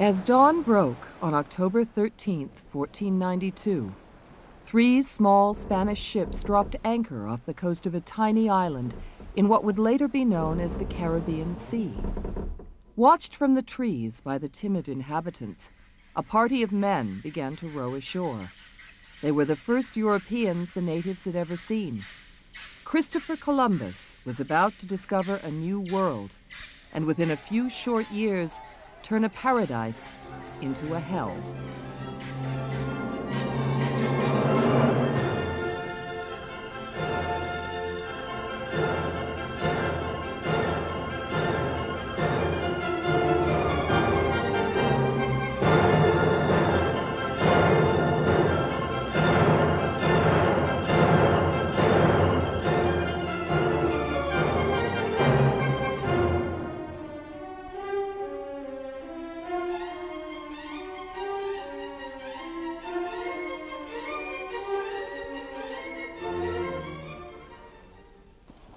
As dawn broke on October 13, 1492, three small Spanish ships dropped anchor off the coast of a tiny island in what would later be known as the Caribbean Sea. Watched from the trees by the timid inhabitants, a party of men began to row ashore. They were the first Europeans the natives had ever seen. Christopher Columbus was about to discover a new world, and within a few short years, turn a paradise into a hell.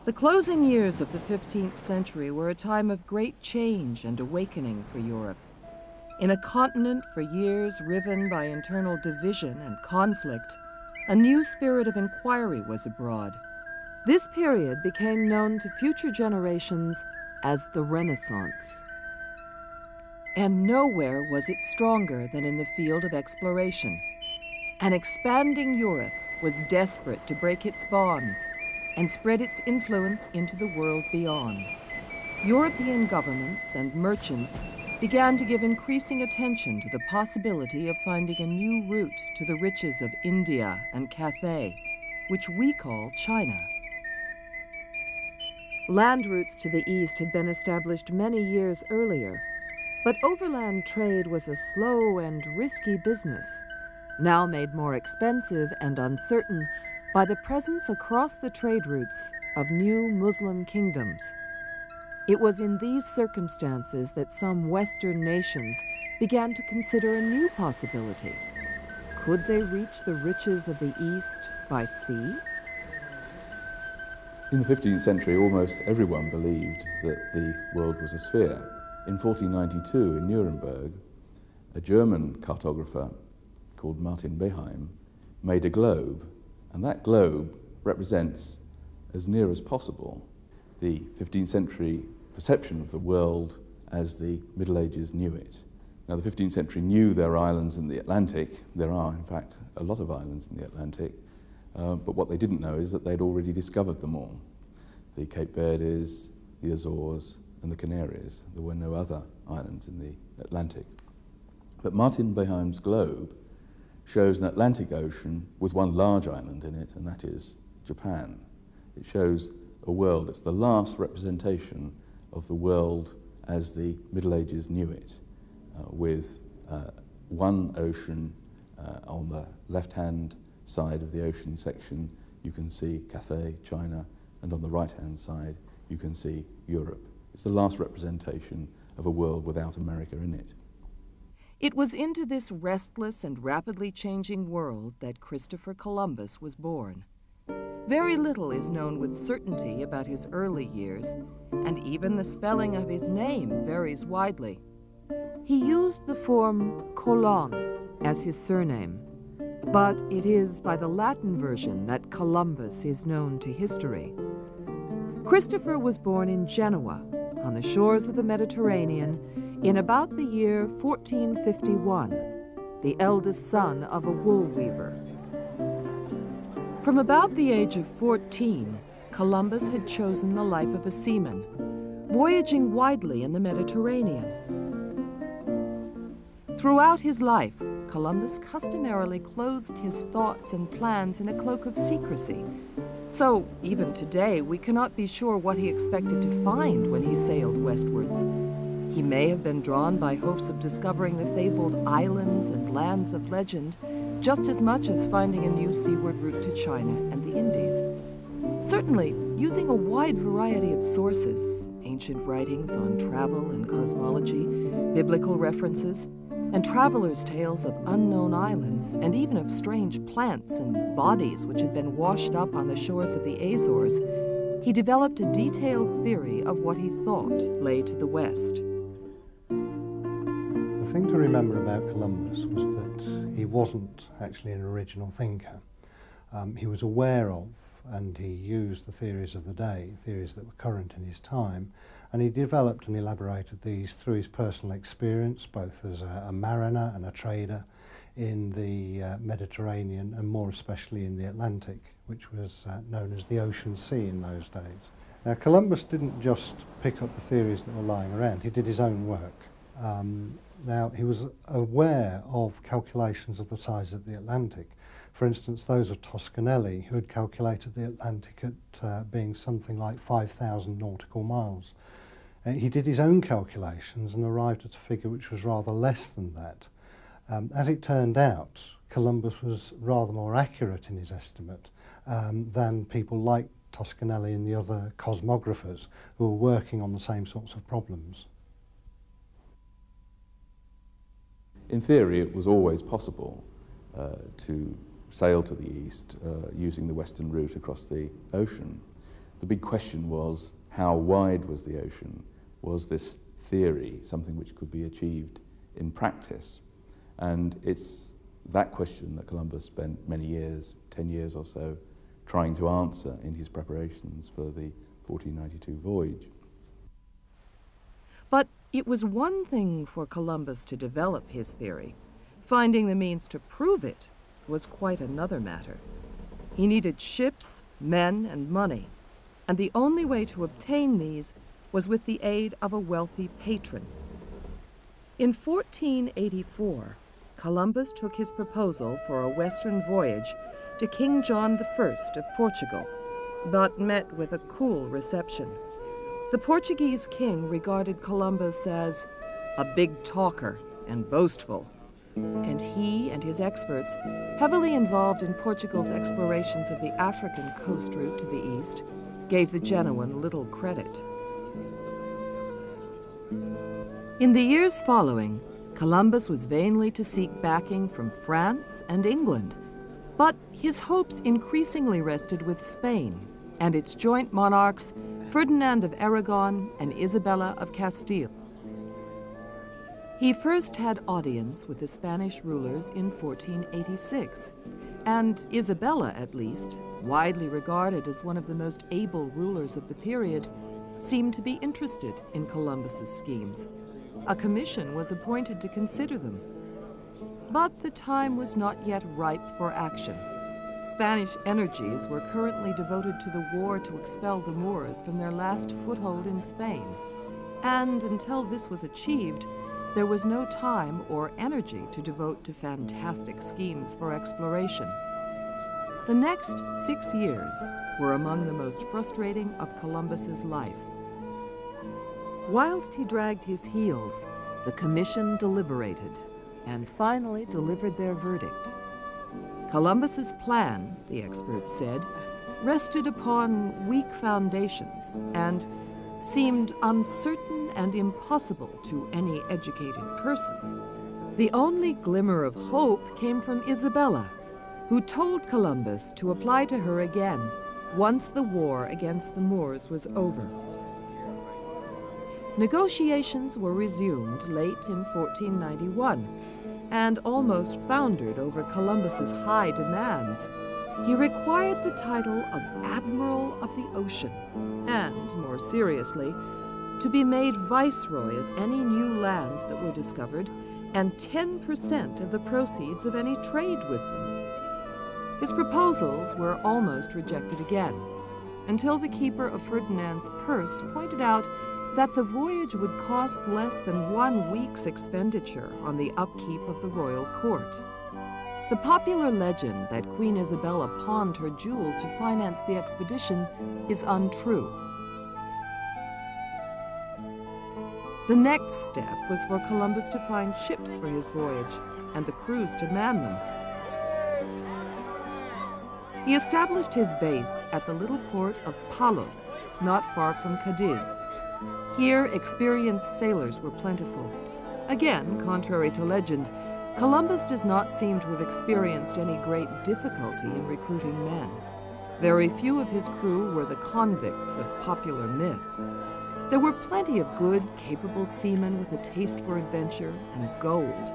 The closing years of the 15th century were a time of great change and awakening for Europe. In a continent for years riven by internal division and conflict, a new spirit of inquiry was abroad. This period became known to future generations as the Renaissance. And nowhere was it stronger than in the field of exploration. An expanding Europe was desperate to break its bonds and spread its influence into the world beyond. European governments and merchants began to give increasing attention to the possibility of finding a new route to the riches of India and Cathay, which we call China. Land routes to the east had been established many years earlier, but overland trade was a slow and risky business, now made more expensive and uncertain by the presence across the trade routes of new Muslim kingdoms. It was in these circumstances that some Western nations began to consider a new possibility. Could they reach the riches of the East by sea? In the 15th century, almost everyone believed that the world was a sphere. In 1492, in Nuremberg, a German cartographer called Martin Beheim made a globe, and that globe represents, as near as possible, the 15th century perception of the world as the Middle Ages knew it. Now, the 15th century knew there were islands in the Atlantic. There are, in fact, a lot of islands in the Atlantic, but what they didn't know is that they'd already discovered them all. The Cape Verdes, the Azores, and the Canaries. There were no other islands in the Atlantic. But Martin Beheim's globe shows an Atlantic Ocean with one large island in it, and that is Japan. It shows a world. It's the last representation of the world as the Middle Ages knew it, with one ocean on the left-hand side of the ocean section. You can see Cathay, China, and on the right-hand side, you can see Europe. It's the last representation of a world without America in it. It was into this restless and rapidly changing world that Christopher Columbus was born. Very little is known with certainty about his early years, and even the spelling of his name varies widely. He used the form Colon as his surname, but it is by the Latin version that Columbus is known to history. Christopher was born in Genoa, on the shores of the Mediterranean, in about the year 1451, the eldest son of a wool weaver. From about the age of 14, Columbus had chosen the life of a seaman, voyaging widely in the Mediterranean. Throughout his life, Columbus customarily clothed his thoughts and plans in a cloak of secrecy. So even today, we cannot be sure what he expected to find when he sailed westwards. He may have been drawn by hopes of discovering the fabled islands and lands of legend, just as much as finding a new seaward route to China and the Indies. Certainly, using a wide variety of sources, ancient writings on travel and cosmology, biblical references, and travelers' tales of unknown islands, and even of strange plants and bodies which had been washed up on the shores of the Azores, he developed a detailed theory of what he thought lay to the west. The thing to remember about Columbus was that he wasn't actually an original thinker. He was aware of and he used the theories of the day, theories that were current in his time, and he developed and elaborated these through his personal experience, both as a mariner and a trader in the Mediterranean and more especially in the Atlantic, which was known as the Ocean Sea in those days. Now, Columbus didn't just pick up the theories that were lying around, he did his own work. Now, he was aware of calculations of the size of the Atlantic. For instance, those of Toscanelli, who had calculated the Atlantic at being something like 5,000 nautical miles. He did his own calculations and arrived at a figure which was rather less than that. As it turned out, Columbus was rather more accurate in his estimate than people like Toscanelli and the other cosmographers who were working on the same sorts of problems. In theory, it was always possible to sail to the east using the western route across the ocean. The big question was, how wide was the ocean? Was this theory something which could be achieved in practice? And it's that question that Columbus spent many years, 10 years or so, trying to answer in his preparations for the 1492 voyage. But it was one thing for Columbus to develop his theory. Finding the means to prove it was quite another matter. He needed ships, men, and money, and the only way to obtain these was with the aid of a wealthy patron. In 1484, Columbus took his proposal for a western voyage to King John I of Portugal, but met with a cool reception. The Portuguese king regarded Columbus as a big talker and boastful, and he and his experts, heavily involved in Portugal's explorations of the African coast route to the east, gave the Genoan little credit. In the years following, Columbus was vainly to seek backing from France and England, but his hopes increasingly rested with Spain and its joint monarchs, Ferdinand of Aragon and Isabella of Castile. He first had audience with the Spanish rulers in 1486, and Isabella, at least, widely regarded as one of the most able rulers of the period, seemed to be interested in Columbus's schemes. A commission was appointed to consider them. But the time was not yet ripe for action. Spanish energies were currently devoted to the war to expel the Moors from their last foothold in Spain. And until this was achieved, there was no time or energy to devote to fantastic schemes for exploration. The next 6 years were among the most frustrating of Columbus's life. Whilst he dragged his heels, the commission deliberated and finally delivered their verdict. Columbus's plan, the experts said, rested upon weak foundations and seemed uncertain and impossible to any educated person. The only glimmer of hope came from Isabella, who told Columbus to apply to her again once the war against the Moors was over. Negotiations were resumed late in 1491 and almost foundered over Columbus's high demands. He required the title of Admiral of the Ocean and, more seriously, to be made viceroy of any new lands that were discovered and 10% of the proceeds of any trade with them. His proposals were almost rejected again, until the keeper of Ferdinand's purse pointed out that the voyage would cost less than 1 week's expenditure on the upkeep of the royal court. The popular legend that Queen Isabella pawned her jewels to finance the expedition is untrue. The next step was for Columbus to find ships for his voyage and the crews to man them. He established his base at the little port of Palos, not far from Cadiz. Here, experienced sailors were plentiful. Again, contrary to legend, Columbus does not seem to have experienced any great difficulty in recruiting men. Very few of his crew were the convicts of popular myth. There were plenty of good, capable seamen with a taste for adventure and gold,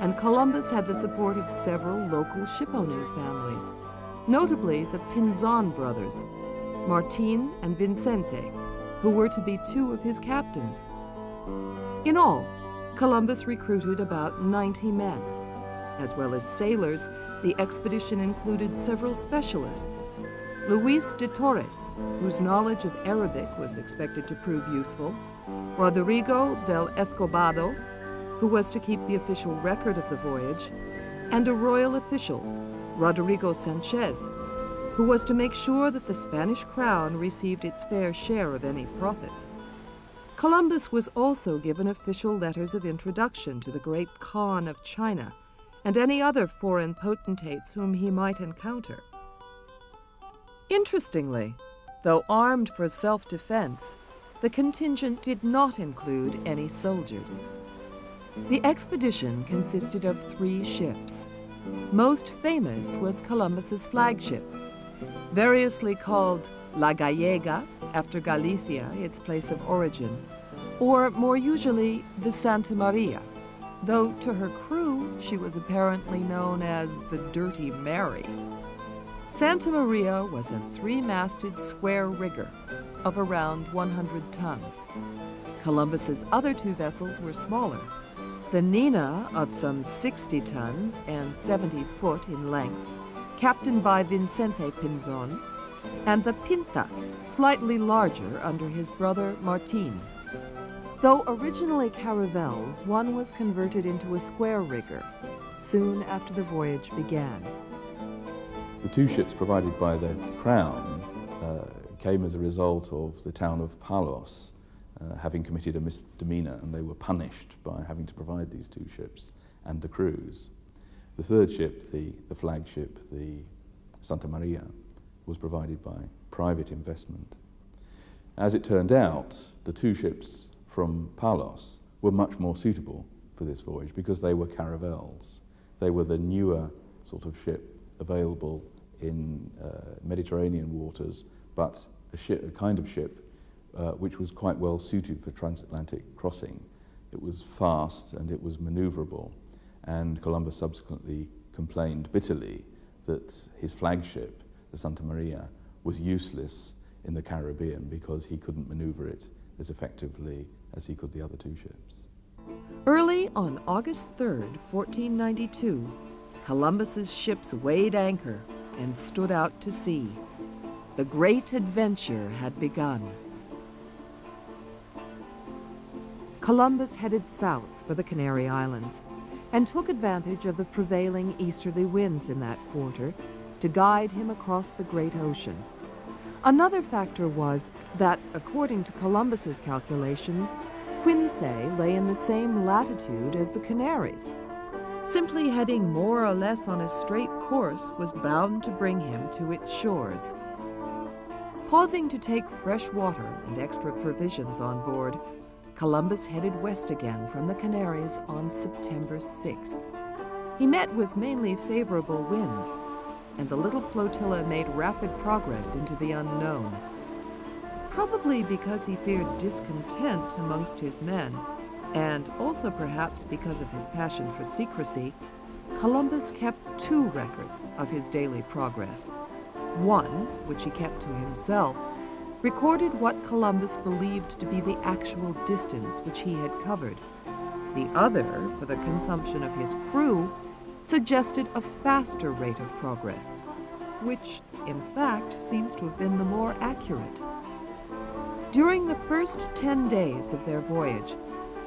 and Columbus had the support of several local shipowning families, notably the Pinzón brothers, Martín and Vicente, who were to be two of his captains. In all, Columbus recruited about 90 men. As well as sailors, the expedition included several specialists. Luis de Torres, whose knowledge of Arabic was expected to prove useful, Rodrigo del Escobado, who was to keep the official record of the voyage, and a royal official, Rodrigo Sanchez, who was to make sure that the Spanish crown received its fair share of any profits. Columbus was also given official letters of introduction to the great Khan of China and any other foreign potentates whom he might encounter. Interestingly, though armed for self-defense, the contingent did not include any soldiers. The expedition consisted of 3 ships. Most famous was Columbus's flagship, variously called La Gallega, after Galicia, its place of origin, or more usually, the Santa Maria, though to her crew she was apparently known as the Dirty Mary. Santa Maria was a 3-masted square rigger of around 100 tons. Columbus's other 2 vessels were smaller, the Nina of some 60 tons and 70 foot in length, captained by Vicente Pinzón, and the Pinta, slightly larger under his brother Martin. Though originally caravels, one was converted into a square rigger soon after the voyage began. The 2 ships provided by the Crown came as a result of the town of Palos having committed a misdemeanor, and they were punished by having to provide these 2 ships and the crews. The 3rd ship, the flagship, the Santa Maria, was provided by private investment. As it turned out, the 2 ships from Palos were much more suitable for this voyage because they were caravels. They were the newer sort of ship available in Mediterranean waters, but a kind of ship which was quite well suited for transatlantic crossing. It was fast and it was manoeuvrable, and Columbus subsequently complained bitterly that his flagship, the Santa Maria, was useless in the Caribbean because he couldn't maneuver it as effectively as he could the other 2 ships. Early on August 3rd, 1492, Columbus's ships weighed anchor and stood out to sea. The great adventure had begun. Columbus headed south for the Canary Islands and took advantage of the prevailing easterly winds in that quarter to guide him across the great ocean. Another factor was that, according to Columbus's calculations, Quinsay lay in the same latitude as the Canaries. Simply heading more or less on a straight course was bound to bring him to its shores. Pausing to take fresh water and extra provisions on board, Columbus headed west again from the Canaries on September 6th. He met with mainly favorable winds, and the little flotilla made rapid progress into the unknown. Probably because he feared discontent amongst his men, and also perhaps because of his passion for secrecy, Columbus kept 2 records of his daily progress. One, which he kept to himself, recorded what Columbus believed to be the actual distance which he had covered. The other, for the consumption of his crew, suggested a faster rate of progress, which, in fact, seems to have been the more accurate. During the first 10 days of their voyage,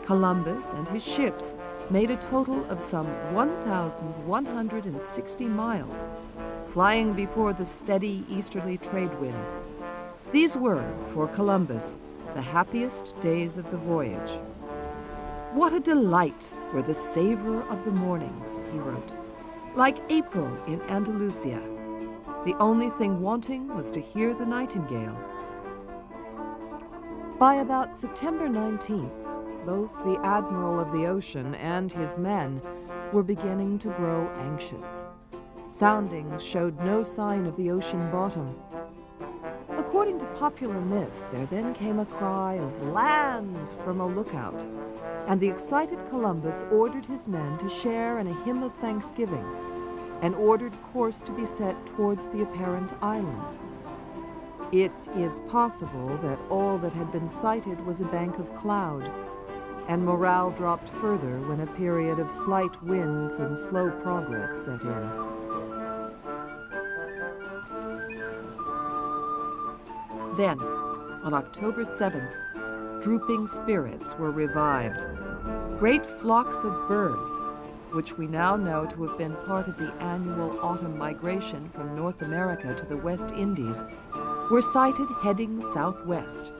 Columbus and his ships made a total of some 1,160 miles, flying before the steady easterly trade winds. These were, for Columbus, the happiest days of the voyage. "What a delight were the savor of the mornings," he wrote, "like April in Andalusia. The only thing wanting was to hear the nightingale." By about September 19th, both the Admiral of the Ocean and his men were beginning to grow anxious. Soundings showed no sign of the ocean bottom. According to popular myth, there then came a cry of "Land!" from a lookout, and the excited Columbus ordered his men to share in a hymn of thanksgiving, and ordered course to be set towards the apparent island. It is possible that all that had been sighted was a bank of cloud, and morale dropped further when a period of slight winds and slow progress set in. Then, on October 7th, drooping spirits were revived. Great flocks of birds, which we now know to have been part of the annual autumn migration from North America to the West Indies, were sighted heading southwest,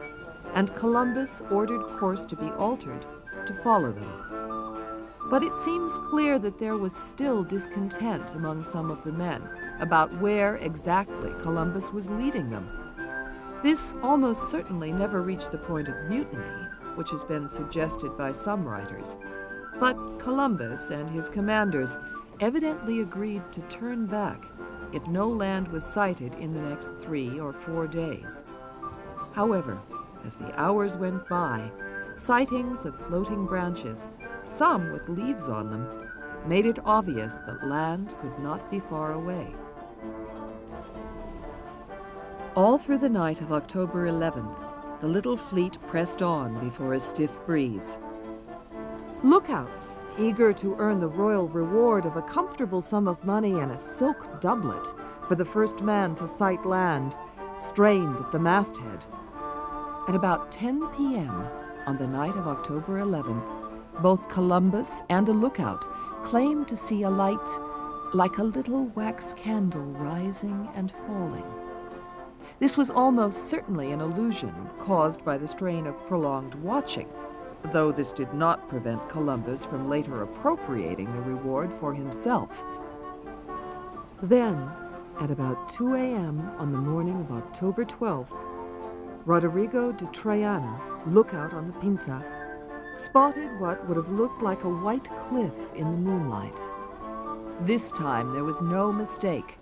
and Columbus ordered course to be altered to follow them. But it seems clear that there was still discontent among some of the men about where exactly Columbus was leading them. This almost certainly never reached the point of mutiny, which has been suggested by some writers, but Columbus and his commanders evidently agreed to turn back if no land was sighted in the next 3 or 4 days. However, as the hours went by, sightings of floating branches, some with leaves on them, made it obvious that land could not be far away. All through the night of October 11th, the little fleet pressed on before a stiff breeze. Lookouts, eager to earn the royal reward of a comfortable sum of money and a silk doublet for the first man to sight land, strained at the masthead. At about 10 p.m. on the night of October 11th, both Columbus and a lookout claimed to see a light like a little wax candle rising and falling. This was almost certainly an illusion caused by the strain of prolonged watching, though this did not prevent Columbus from later appropriating the reward for himself. Then, at about 2 a.m. on the morning of October 12th, Roderigo de Treana, lookout on the Pinta, spotted what would have looked like a white cliff in the moonlight. This time there was no mistake.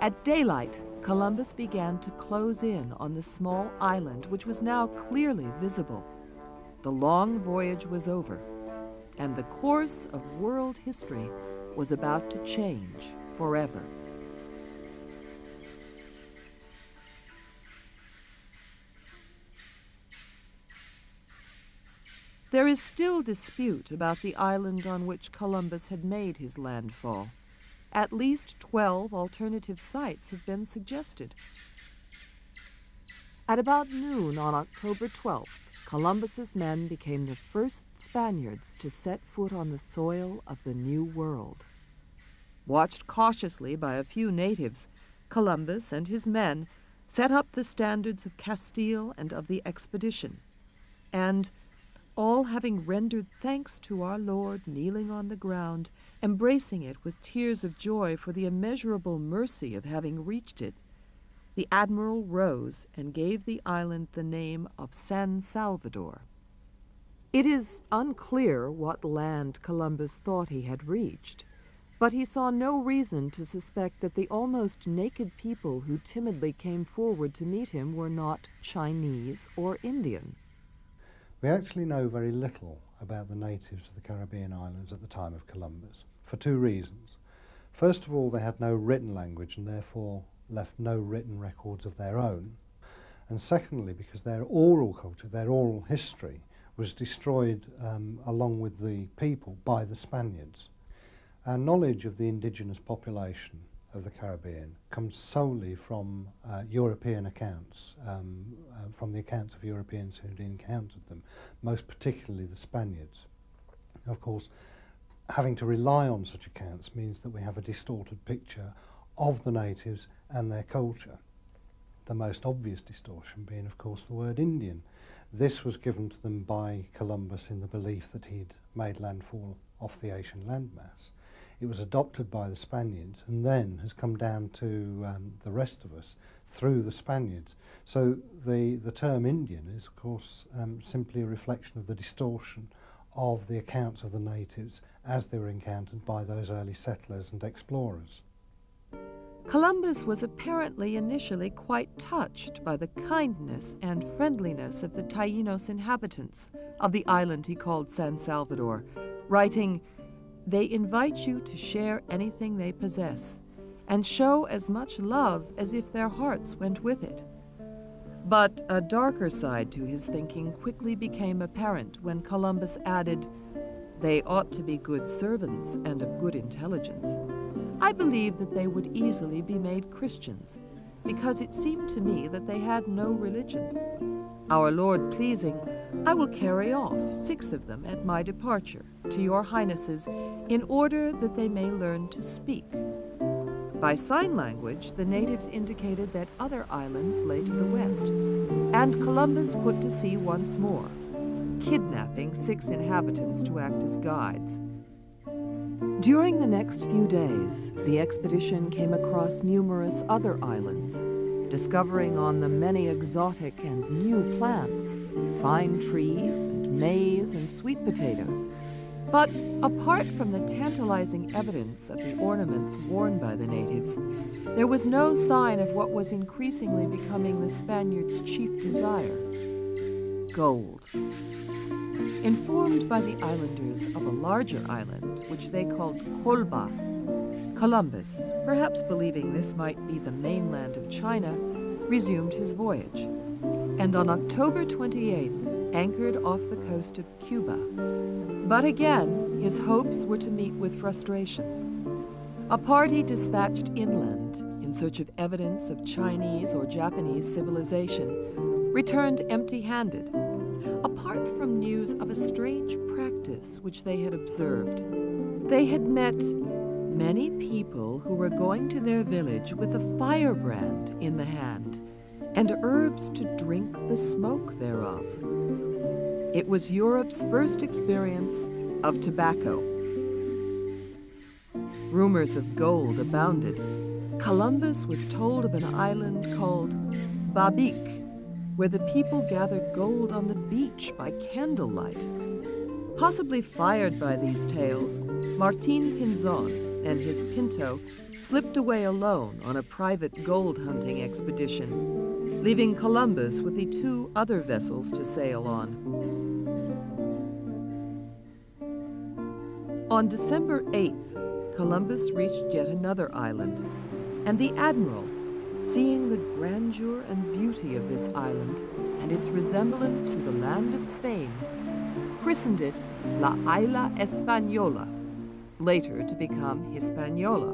At daylight, Columbus began to close in on the small island, which was now clearly visible. The long voyage was over, and the course of world history was about to change forever. There is still dispute about the island on which Columbus had made his landfall. At least 12 alternative sites have been suggested. At about noon on October 12th, Columbus's men became the first Spaniards to set foot on the soil of the New World. Watched cautiously by a few natives, Columbus and his men set up the standards of Castile and of the expedition, and, all having rendered thanks to our Lord, kneeling on the ground, embracing it with tears of joy for the immeasurable mercy of having reached it, the admiral rose and gave the island the name of San Salvador. It is unclear what land Columbus thought he had reached, but he saw no reason to suspect that the almost naked people who timidly came forward to meet him were not Chinese or Indian. We actually know very little about the natives of the Caribbean islands at the time of Columbus, for 2 reasons. First of all, they had no written language and therefore left no written records of their own, and secondly because their oral culture, their oral history, was destroyed along with the people by the Spaniards. Our knowledge of the indigenous population of the Caribbean comes solely from European accounts, from the accounts of Europeans who encountered them, most particularly the Spaniards. Of course, having to rely on such accounts means that we have a distorted picture of the natives and their culture. The most obvious distortion being, of course, the word Indian. This was given to them by Columbus in the belief that he'd made landfall off the Asian landmass. It was adopted by the Spaniards and then has come down to the rest of us through the Spaniards. So the term Indian is, of course, simply a reflection of the distortion of the accounts of the natives as they were encountered by those early settlers and explorers. Columbus was apparently initially quite touched by the kindness and friendliness of the Tainos inhabitants of the island he called San Salvador, writing, "They invite you to share anything they possess, and show as much love as if their hearts went with it." But a darker side to his thinking quickly became apparent when Columbus added, "They ought to be good servants and of good intelligence. I believe that they would easily be made Christians, because it seemed to me that they had no religion. Our Lord pleasing, I will carry off 6 of them at my departure to your highnesses in order that they may learn to speak." By sign language, the natives indicated that other islands lay to the west, and Columbus put to sea once more, kidnapping 6 inhabitants to act as guides. During the next few days, the expedition came across numerous other islands, discovering on them many exotic and new plants, fine trees and maize and sweet potatoes. But apart from the tantalizing evidence of the ornaments worn by the natives, there was no sign of what was increasingly becoming the Spaniards' chief desire: gold. Informed by the islanders of a larger island, which they called Colba, Columbus, perhaps believing this might be the mainland of China, resumed his voyage, and on October 28th anchored off the coast of Cuba. But again, his hopes were to meet with frustration. A party dispatched inland in search of evidence of Chinese or Japanese civilization returned empty-handed, apart from news of a strange practice which they had observed. They had met many people who were going to their village with a firebrand in the hand and herbs to drink the smoke thereof. It was Europe's first experience of tobacco. Rumors of gold abounded. Columbus was told of an island called Babique, where the people gathered gold on the beach by candlelight. Possibly fired by these tales, Martín Pinzón and his Pinto slipped away alone on a private gold-hunting expedition, leaving Columbus with the 2 other vessels to sail on. On December 8th, Columbus reached yet another island, and the admiral, seeing the grandeur and beauty of this island and its resemblance to the land of Spain, christened it La Isla Española, later to become Hispaniola.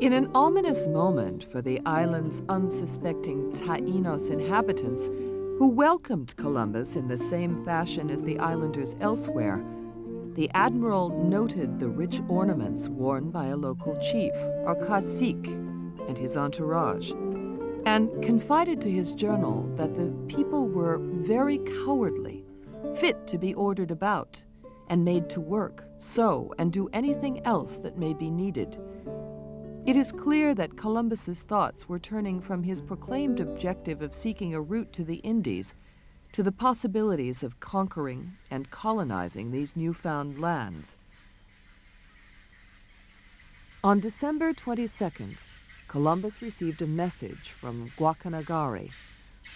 In an ominous moment for the island's unsuspecting Tainos inhabitants, who welcomed Columbus in the same fashion as the islanders elsewhere, the admiral noted the rich ornaments worn by a local chief, or cacique, and his entourage, and confided to his journal that the people were very cowardly, fit to be ordered about, and made to work, sow, and do anything else that may be needed. It is clear that Columbus's thoughts were turning from his proclaimed objective of seeking a route to the Indies to the possibilities of conquering and colonizing these newfound lands. On December 22nd, Columbus received a message from Guacanagari,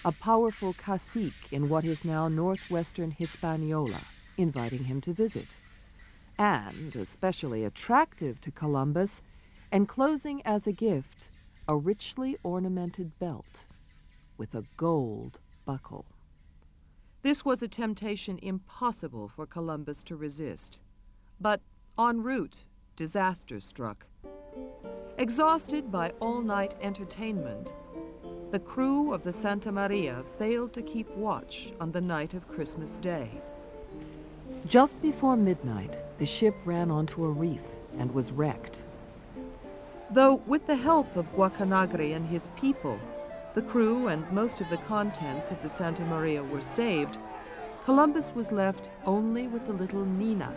a powerful cacique in what is now northwestern Hispaniola, inviting him to visit, and, especially attractive to Columbus, enclosing as a gift a richly ornamented belt with a gold buckle. This was a temptation impossible for Columbus to resist. But en route, disaster struck. Exhausted by all-night entertainment, the crew of the Santa Maria failed to keep watch on the night of Christmas Day. Just before midnight, the ship ran onto a reef and was wrecked. Though with the help of Guacanagari and his people, the crew and most of the contents of the Santa Maria were saved, Columbus was left only with the little Nina,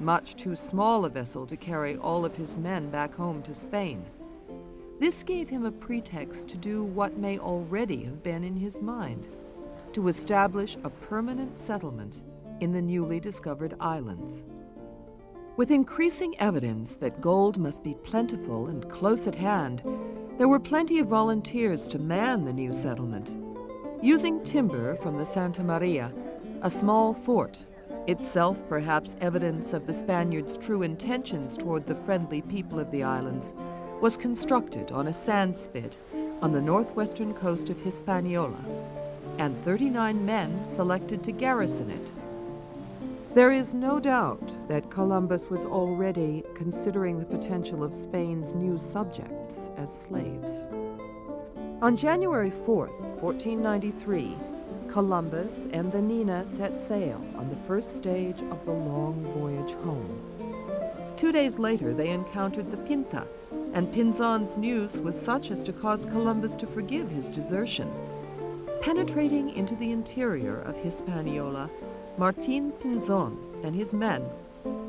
much too small a vessel to carry all of his men back home to Spain. This gave him a pretext to do what may already have been in his mind, to establish a permanent settlement in the newly discovered islands. With increasing evidence that gold must be plentiful and close at hand, there were plenty of volunteers to man the new settlement. Using timber from the Santa Maria, a small fort, itself perhaps evidence of the Spaniards' true intentions toward the friendly people of the islands, was constructed on a sand spit on the northwestern coast of Hispaniola, and 39 men selected to garrison it. There is no doubt that Columbus was already considering the potential of Spain's new subjects as slaves. On January 4th, 1493, Columbus and the Nina set sail on the first stage of the long voyage home. 2 days later, they encountered the Pinta, and Pinzón's news was such as to cause Columbus to forgive his desertion. Penetrating into the interior of Hispaniola, Martín Pinzón and his men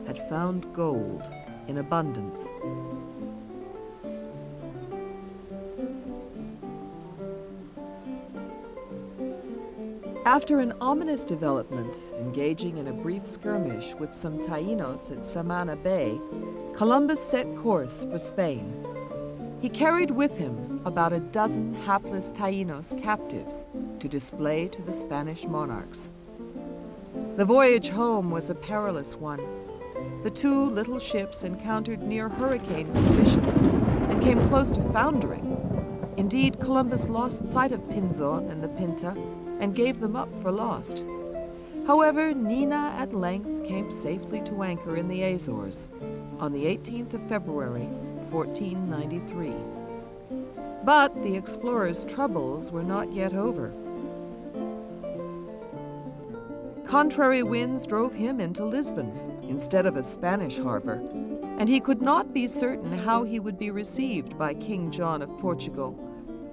had found gold in abundance. After an ominous development, engaging in a brief skirmish with some Tainos at Samana Bay, Columbus set course for Spain. He carried with him about a dozen hapless Tainos captives to display to the Spanish monarchs. The voyage home was a perilous one. The two little ships encountered near hurricane conditions and came close to foundering. Indeed, Columbus lost sight of Pinzón and the Pinta and gave them up for lost. However, Nina at length came safely to anchor in the Azores on the 18th of February, 1493. But the explorers' troubles were not yet over. Contrary winds drove him into Lisbon, instead of a Spanish harbor, and he could not be certain how he would be received by King John of Portugal,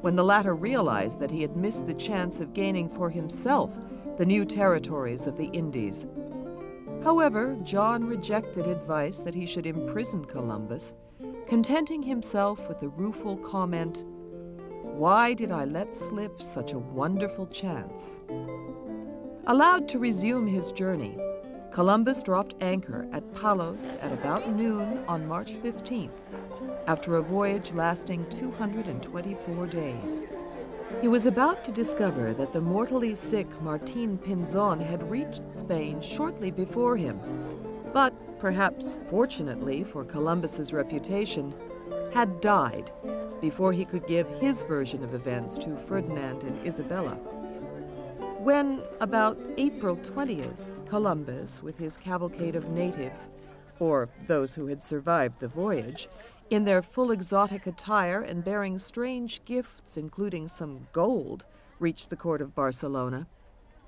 when the latter realized that he had missed the chance of gaining for himself the new territories of the Indies. However, John rejected advice that he should imprison Columbus, contenting himself with the rueful comment, "Why did I let slip such a wonderful chance?" Allowed to resume his journey, Columbus dropped anchor at Palos at about noon on March 15th, after a voyage lasting 224 days. He was about to discover that the mortally sick Martín Pinzón had reached Spain shortly before him, but perhaps fortunately for Columbus's reputation, had died before he could give his version of events to Ferdinand and Isabella. When, about April 20th, Columbus, with his cavalcade of natives, or those who had survived the voyage, in their full exotic attire and bearing strange gifts, including some gold, reached the court of Barcelona,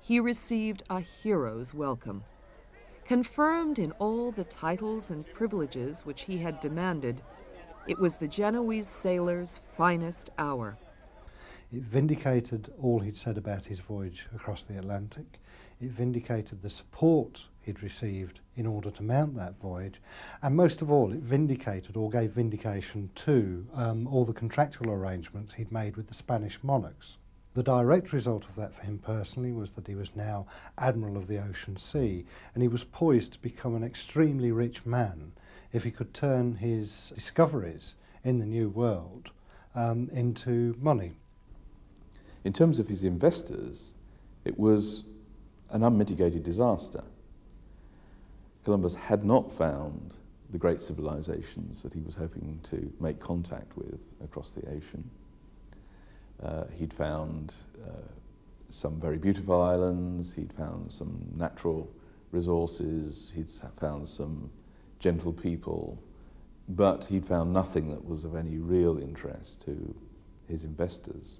he received a hero's welcome. Confirmed in all the titles and privileges which he had demanded, it was the Genoese sailor's finest hour. It vindicated all he'd said about his voyage across the Atlantic. It vindicated the support he'd received in order to mount that voyage. And most of all, it vindicated or gave vindication to all the contractual arrangements he'd made with the Spanish monarchs. The direct result of that for him personally was that he was now Admiral of the Ocean Sea, and he was poised to become an extremely rich man if he could turn his discoveries in the New World into money. In terms of his investors, it was an unmitigated disaster. Columbus had not found the great civilizations that he was hoping to make contact with across the ocean. He'd found some very beautiful islands, he'd found some natural resources, he'd found some gentle people, but he'd found nothing that was of any real interest to his investors.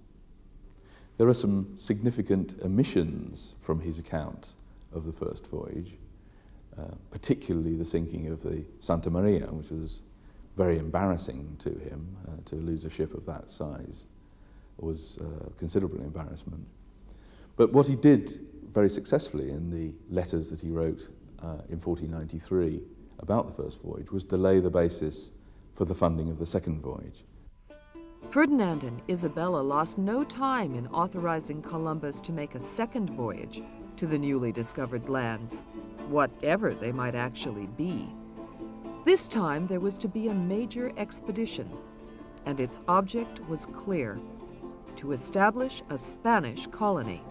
There are some significant omissions from his account of the first voyage, particularly the sinking of the Santa Maria, which was very embarrassing to him. To lose a ship of that size was considerable embarrassment. But what he did very successfully in the letters that he wrote in 1493 about the first voyage was delay the basis for the funding of the second voyage. Ferdinand and Isabella lost no time in authorizing Columbus to make a second voyage to the newly discovered lands, whatever they might actually be. This time there was to be a major expedition, and its object was clear: to establish a Spanish colony.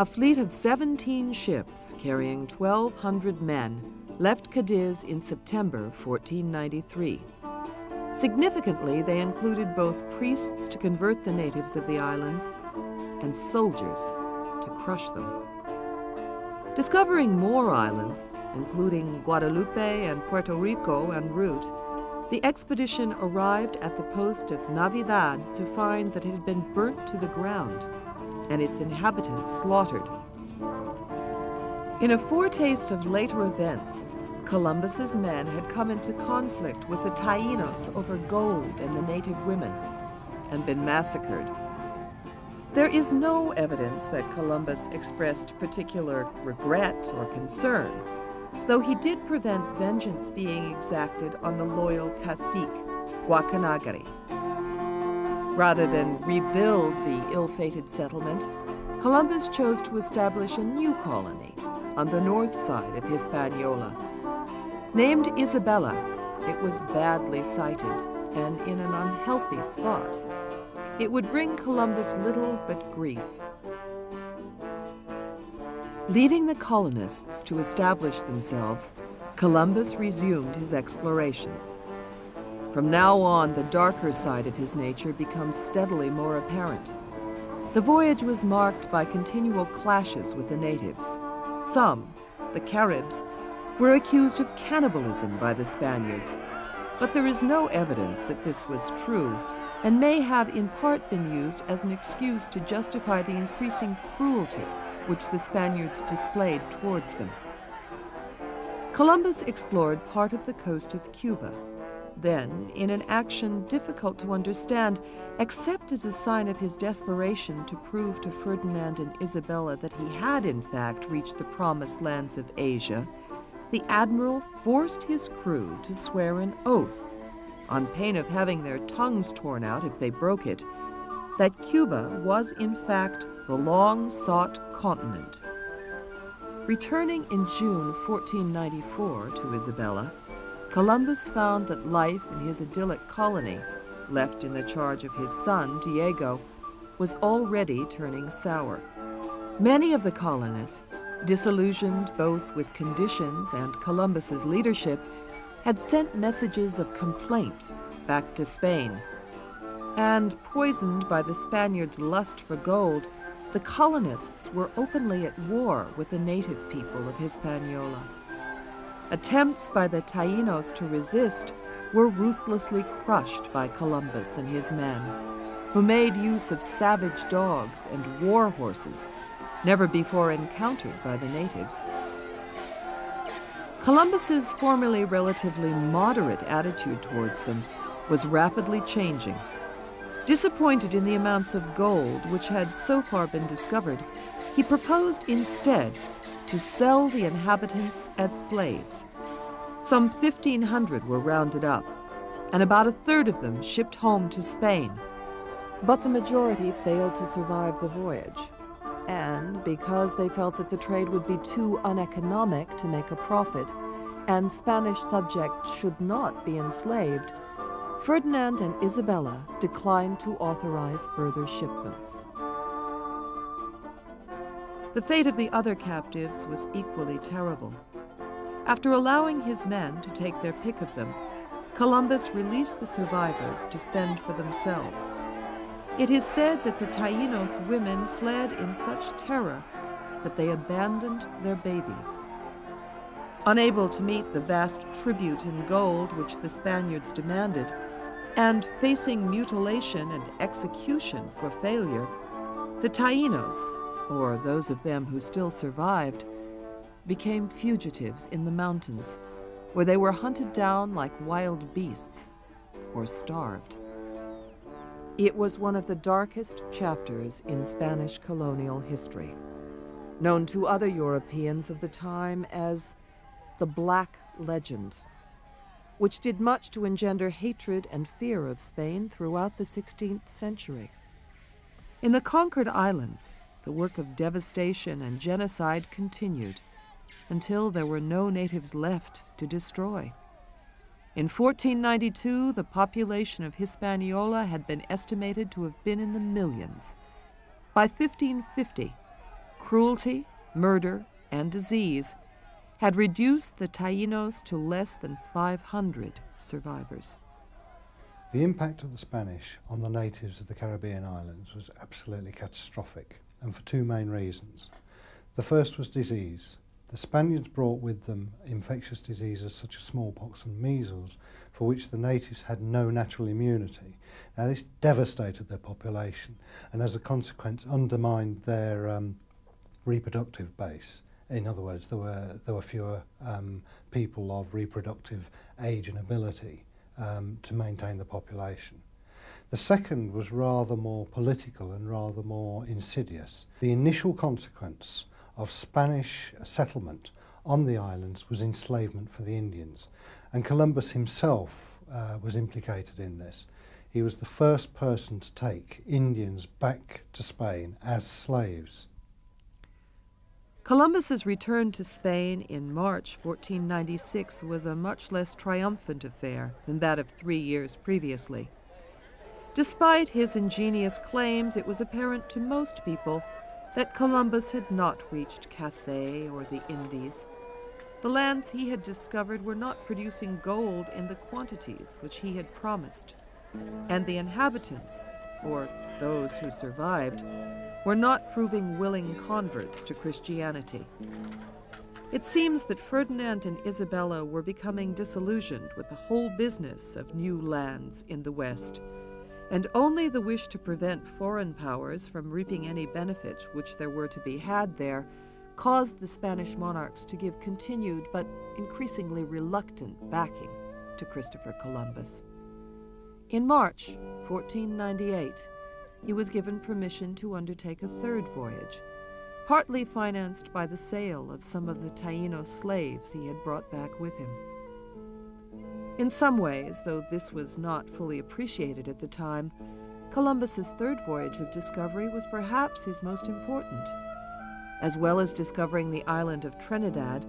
A fleet of 17 ships carrying 1,200 men left Cadiz in September 1493. Significantly, they included both priests to convert the natives of the islands and soldiers to crush them. Discovering more islands, including Guadeloupe and Puerto Rico en route, the expedition arrived at the post of Navidad to find that it had been burnt to the ground and its inhabitants slaughtered. In a foretaste of later events, Columbus's men had come into conflict with the Tainos over gold and the native women and been massacred. There is no evidence that Columbus expressed particular regret or concern, though he did prevent vengeance being exacted on the loyal cacique, Guacanagari. Rather than rebuild the ill-fated settlement, Columbus chose to establish a new colony on the north side of Hispaniola. Named Isabella, it was badly sited and in an unhealthy spot. It would bring Columbus little but grief. Leaving the colonists to establish themselves, Columbus resumed his explorations. From now on, the darker side of his nature becomes steadily more apparent. The voyage was marked by continual clashes with the natives. Some, the Caribs, were accused of cannibalism by the Spaniards, but there is no evidence that this was true, and may have in part been used as an excuse to justify the increasing cruelty which the Spaniards displayed towards them. Columbus explored part of the coast of Cuba. Then, in an action difficult to understand, except as a sign of his desperation to prove to Ferdinand and Isabella that he had in fact reached the promised lands of Asia, the admiral forced his crew to swear an oath, on pain of having their tongues torn out if they broke it, that Cuba was in fact the long-sought continent. Returning in June 1494 to Isabella, Columbus found that life in his idyllic colony, left in the charge of his son, Diego, was already turning sour. Many of the colonists, disillusioned both with conditions and Columbus's leadership, had sent messages of complaint back to Spain. And poisoned by the Spaniards' lust for gold, the colonists were openly at war with the native people of Hispaniola. Attempts by the Tainos to resist were ruthlessly crushed by Columbus and his men, who made use of savage dogs and war horses, never before encountered by the natives. Columbus's formerly relatively moderate attitude towards them was rapidly changing. Disappointed in the amounts of gold which had so far been discovered, he proposed instead to sell the inhabitants as slaves. Some 1,500 were rounded up, and about a third of them shipped home to Spain. But the majority failed to survive the voyage, and because they felt that the trade would be too uneconomic to make a profit, and Spanish subjects should not be enslaved, Ferdinand and Isabella declined to authorize further shipments. The fate of the other captives was equally terrible. After allowing his men to take their pick of them, Columbus released the survivors to fend for themselves. It is said that the Tainos women fled in such terror that they abandoned their babies. Unable to meet the vast tribute in gold which the Spaniards demanded, and facing mutilation and execution for failure, the Tainos, or those of them who still survived, became fugitives in the mountains, where they were hunted down like wild beasts or starved. It was one of the darkest chapters in Spanish colonial history, known to other Europeans of the time as the Black Legend, which did much to engender hatred and fear of Spain throughout the 16th century. In the conquered islands, the work of devastation and genocide continued, until there were no natives left to destroy. In 1492, the population of Hispaniola had been estimated to have been in the millions. By 1550, cruelty, murder, and disease had reduced the Tainos to less than 500 survivors. The impact of the Spanish on the natives of the Caribbean islands was absolutely catastrophic, and for two main reasons. The first was disease. The Spaniards brought with them infectious diseases such as smallpox and measles, for which the natives had no natural immunity. Now, this devastated their population and, as a consequence, undermined their reproductive base. In other words, there were fewer people of reproductive age and ability to maintain the population. The second was rather more political and rather more insidious. The initial consequence of Spanish settlement on the islands was enslavement for the Indians, and Columbus himself was implicated in this. He was the first person to take Indians back to Spain as slaves. Columbus's return to Spain in March 1496 was a much less triumphant affair than that of 3 years previously. Despite his ingenious claims, it was apparent to most people that Columbus had not reached Cathay or the Indies. The lands he had discovered were not producing gold in the quantities which he had promised, and the inhabitants, or those who survived, were not proving willing converts to Christianity. It seems that Ferdinand and Isabella were becoming disillusioned with the whole business of new lands in the West, and only the wish to prevent foreign powers from reaping any benefits which there were to be had there caused the Spanish monarchs to give continued but increasingly reluctant backing to Christopher Columbus. In March 1498, he was given permission to undertake a third voyage, partly financed by the sale of some of the Taino slaves he had brought back with him. In some ways, though this was not fully appreciated at the time, Columbus's third voyage of discovery was perhaps his most important. As well as discovering the island of Trinidad,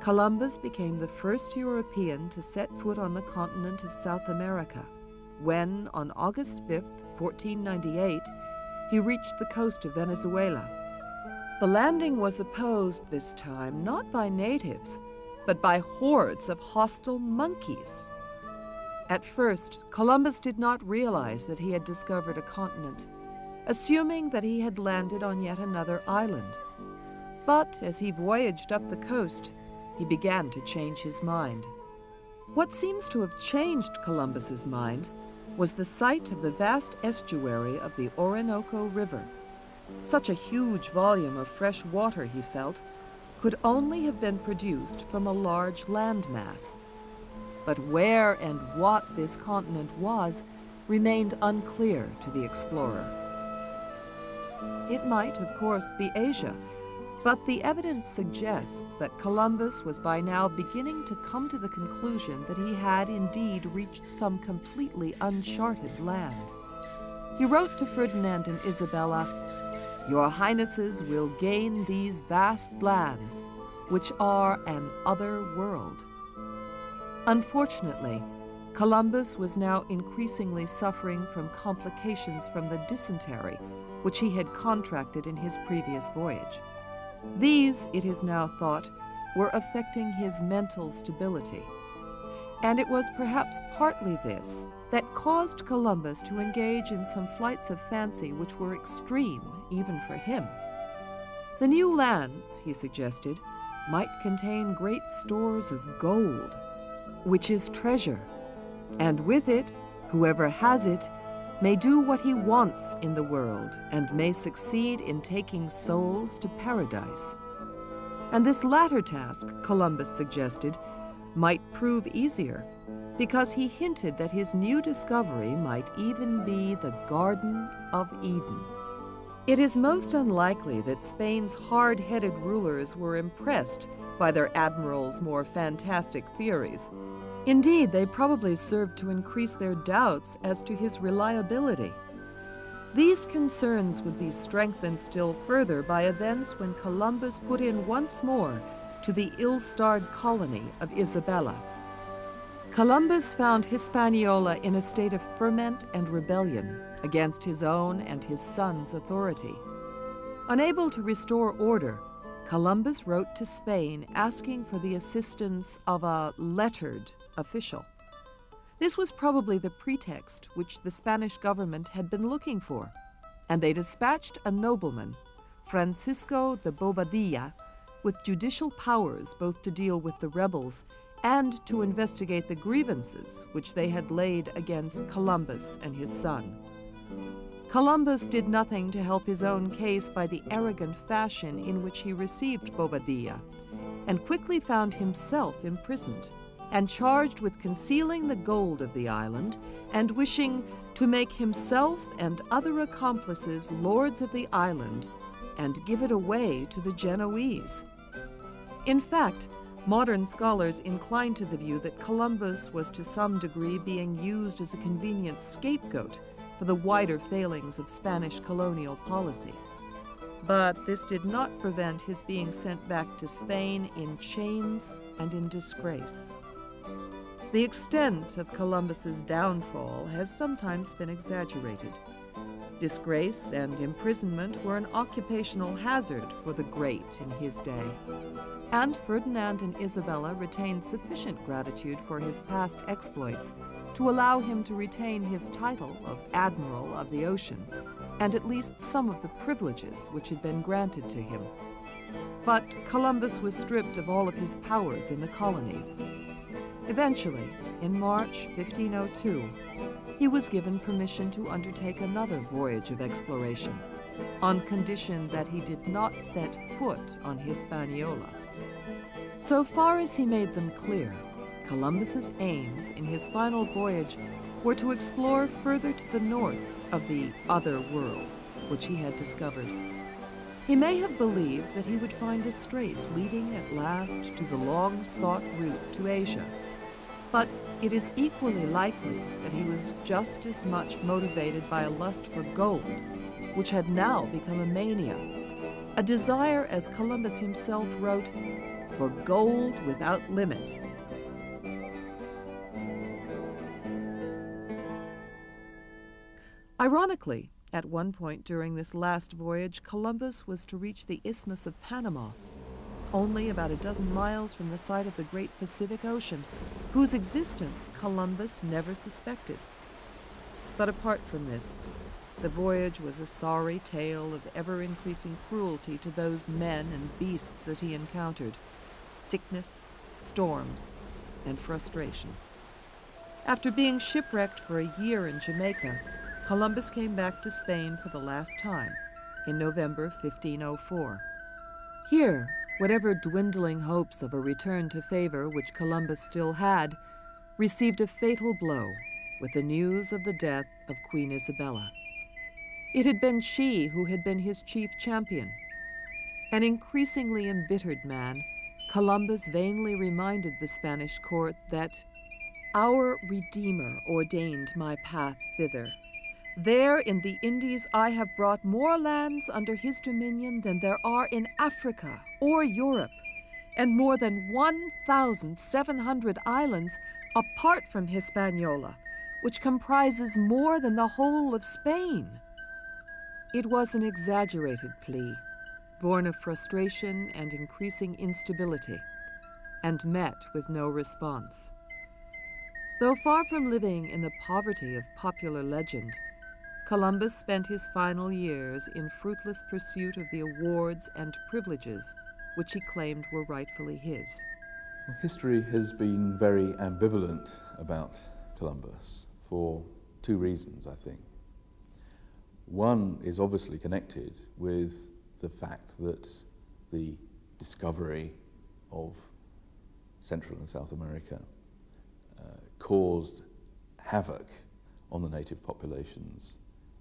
Columbus became the first European to set foot on the continent of South America, when, on August 5, 1498, he reached the coast of Venezuela. The landing was opposed this time not by natives, but by hordes of hostile monkeys. At first, Columbus did not realize that he had discovered a continent, assuming that he had landed on yet another island. But as he voyaged up the coast, he began to change his mind. What seems to have changed Columbus's mind was the sight of the vast estuary of the Orinoco River. Such a huge volume of fresh water, he felt, could only have been produced from a large landmass. But where and what this continent was remained unclear to the explorer. It might, of course, be Asia, but the evidence suggests that Columbus was by now beginning to come to the conclusion that he had indeed reached some completely uncharted land. He wrote to Ferdinand and Isabella, "Your Highnesses will gain these vast lands, which are an other world." Unfortunately, Columbus was now increasingly suffering from complications from the dysentery which he had contracted in his previous voyage. These, it is now thought, were affecting his mental stability. And it was perhaps partly this that caused Columbus to engage in some flights of fancy which were extreme even for him. The new lands, he suggested, might contain great stores of gold, which is treasure, and with it, whoever has it may do what he wants in the world and may succeed in taking souls to paradise. And this latter task, Columbus suggested, might prove easier, because he hinted that his new discovery might even be the Garden of Eden. It is most unlikely that Spain's hard-headed rulers were impressed by their admiral's more fantastic theories. Indeed, they probably served to increase their doubts as to his reliability. These concerns would be strengthened still further by events when Columbus put in once more to the ill-starred colony of Isabella. Columbus found Hispaniola in a state of ferment and rebellion against his own and his son's authority. Unable to restore order, Columbus wrote to Spain asking for the assistance of a lettered official. This was probably the pretext which the Spanish government had been looking for, and they dispatched a nobleman, Francisco de Bobadilla, with judicial powers both to deal with the rebels and to investigate the grievances which they had laid against Columbus and his son. Columbus did nothing to help his own case by the arrogant fashion in which he received Bobadilla, and quickly found himself imprisoned and charged with concealing the gold of the island and wishing to make himself and other accomplices lords of the island and give it away to the Genoese. In fact, modern scholars incline to the view that Columbus was to some degree being used as a convenient scapegoat for the wider failings of Spanish colonial policy. But this did not prevent his being sent back to Spain in chains and in disgrace. The extent of Columbus's downfall has sometimes been exaggerated. Disgrace and imprisonment were an occupational hazard for the great in his day, and Ferdinand and Isabella retained sufficient gratitude for his past exploits to allow him to retain his title of Admiral of the Ocean and at least some of the privileges which had been granted to him. But Columbus was stripped of all of his powers in the colonies. Eventually, in March 1502, he was given permission to undertake another voyage of exploration, on condition that he did not set foot on Hispaniola. So far as he made them clear, Columbus's aims in his final voyage were to explore further to the north of the other world, which he had discovered. He may have believed that he would find a strait leading at last to the long-sought route to Asia. But it is equally likely that he was just as much motivated by a lust for gold, which had now become a mania, a desire, as Columbus himself wrote, for gold without limit. Ironically, at one point during this last voyage, Columbus was to reach the Isthmus of Panama, only about a dozen miles from the site of the great Pacific Ocean, whose existence Columbus never suspected. But apart from this, the voyage was a sorry tale of ever-increasing cruelty to those men and beasts that he encountered, sickness, storms, and frustration. After being shipwrecked for a year in Jamaica, Columbus came back to Spain for the last time in November 1504. Here, whatever dwindling hopes of a return to favor which Columbus still had, received a fatal blow with the news of the death of Queen Isabella. It had been she who had been his chief champion. An increasingly embittered man, Columbus vainly reminded the Spanish court that "Our Redeemer ordained my path thither. There in the Indies I have brought more lands under his dominion than there are in Africa or Europe, and more than 1,700 islands apart from Hispaniola, which comprises more than the whole of Spain." It was an exaggerated plea, born of frustration and increasing instability, and met with no response. Though far from living in the poverty of popular legend, Columbus spent his final years in fruitless pursuit of the awards and privileges which he claimed were rightfully his. Well, history has been very ambivalent about Columbus for two reasons, I think. One is obviously connected with the fact that the discovery of Central and South America caused havoc on the native populations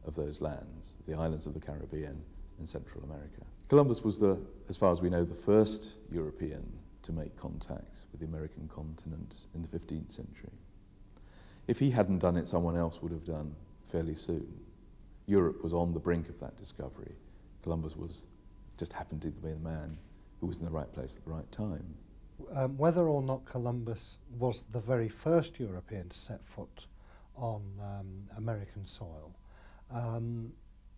of those lands, the islands of the Caribbean and Central America. Columbus was, as far as we know, the first European to make contact with the American continent in the 15th century. If he hadn't done it, someone else would have done fairly soon. Europe was on the brink of that discovery. Columbus just happened to be the man who was in the right place at the right time. Whether or not Columbus was the very first European to set foot on American soil,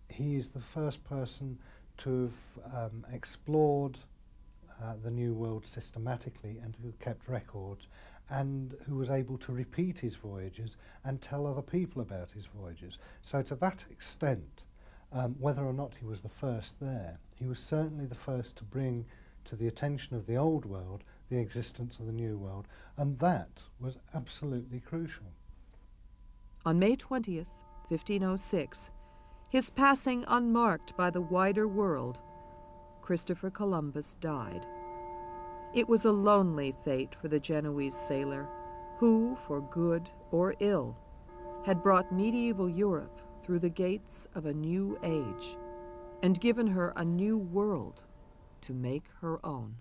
he is the first person to have explored the New World systematically and who kept records and who was able to repeat his voyages and tell other people about his voyages. So to that extent, whether or not he was the first there, he was certainly the first to bring to the attention of the Old World the existence of the New World, and that was absolutely crucial. On May 20th, 1506, his passing unmarked by the wider world, Christopher Columbus died. It was a lonely fate for the Genoese sailor, who, for good or ill, had brought medieval Europe through the gates of a new age and given her a new world to make her own.